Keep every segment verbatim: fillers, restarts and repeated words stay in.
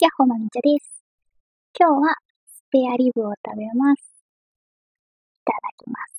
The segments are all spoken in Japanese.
ヤッホーマミちゃです。今日はスペアリブを食べます。いただきます。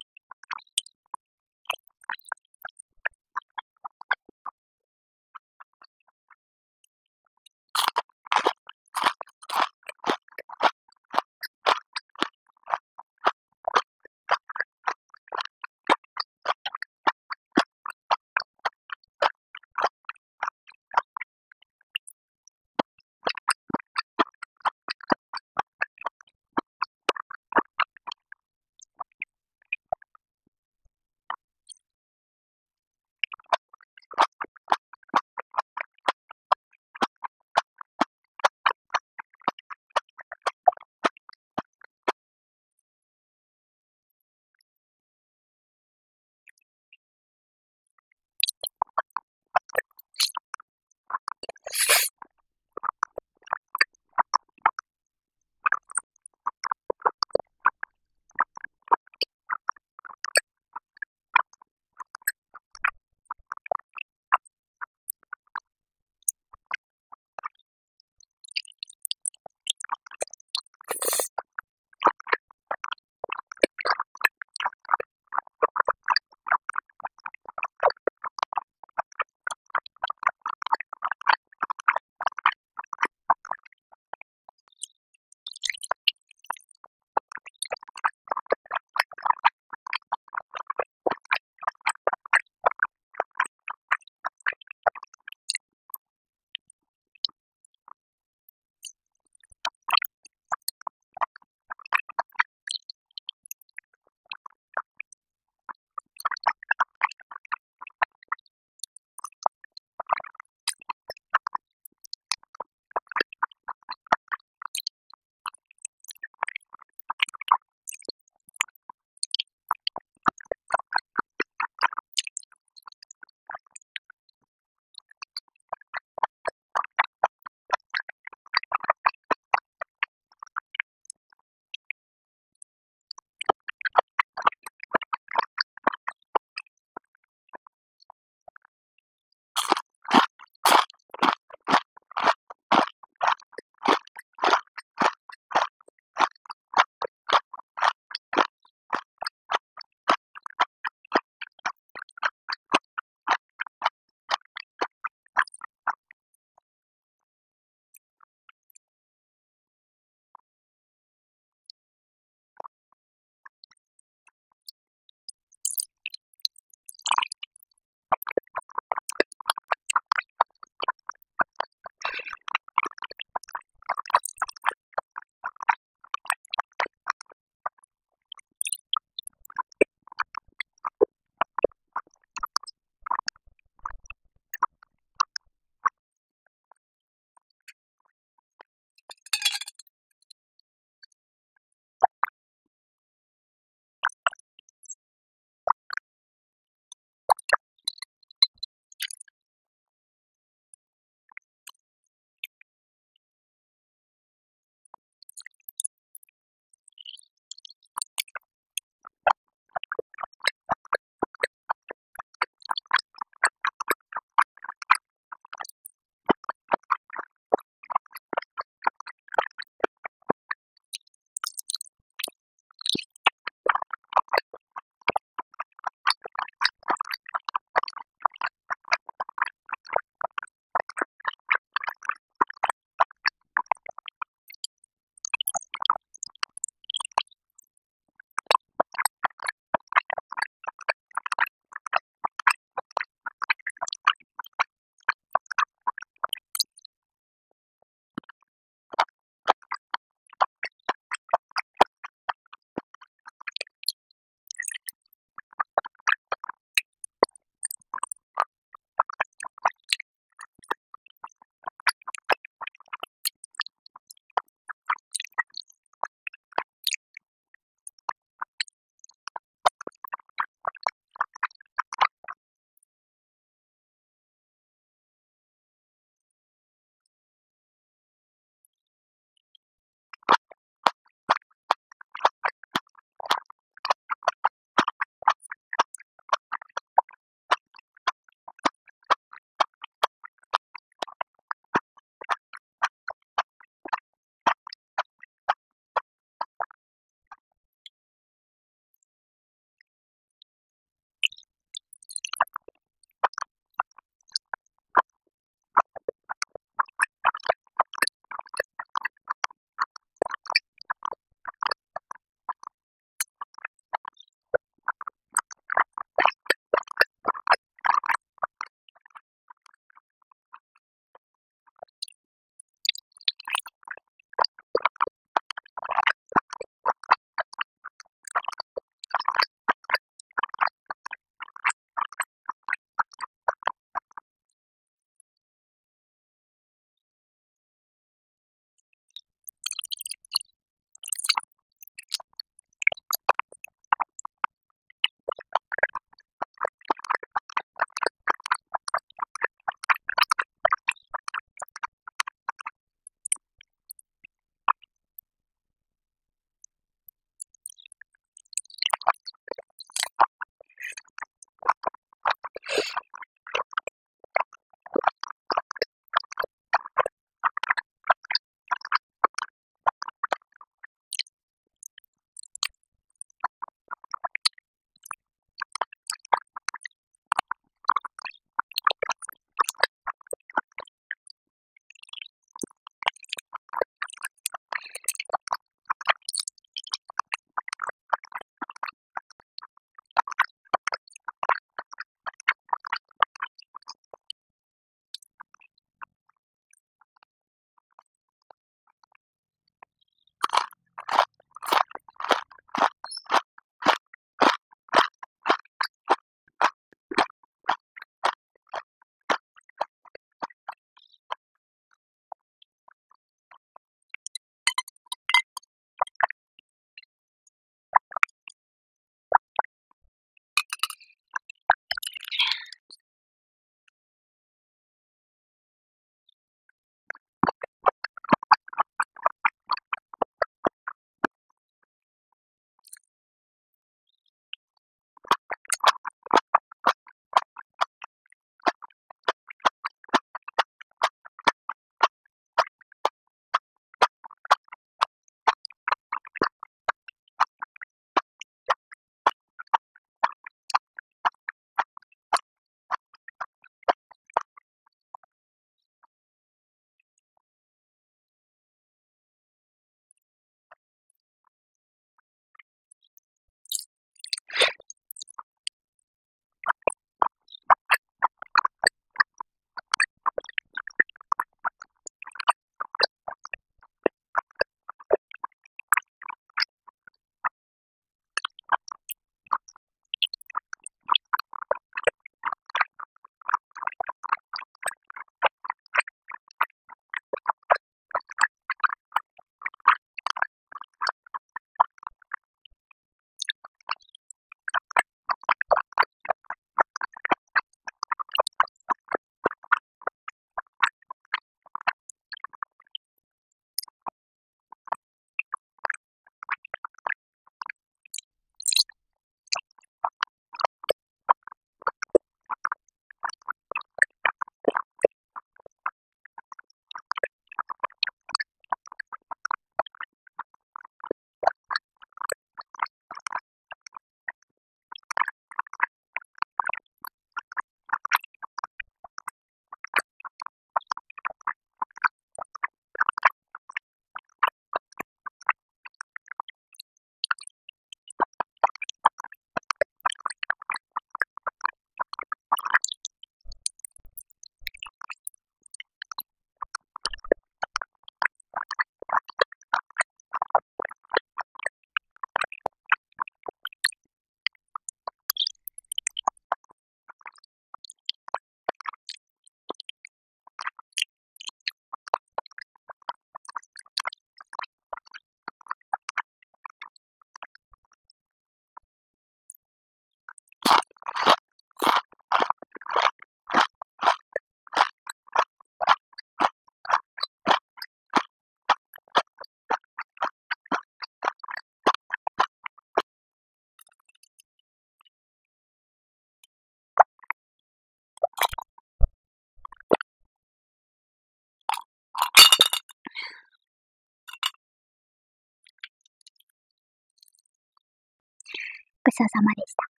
ごちそうさまでした。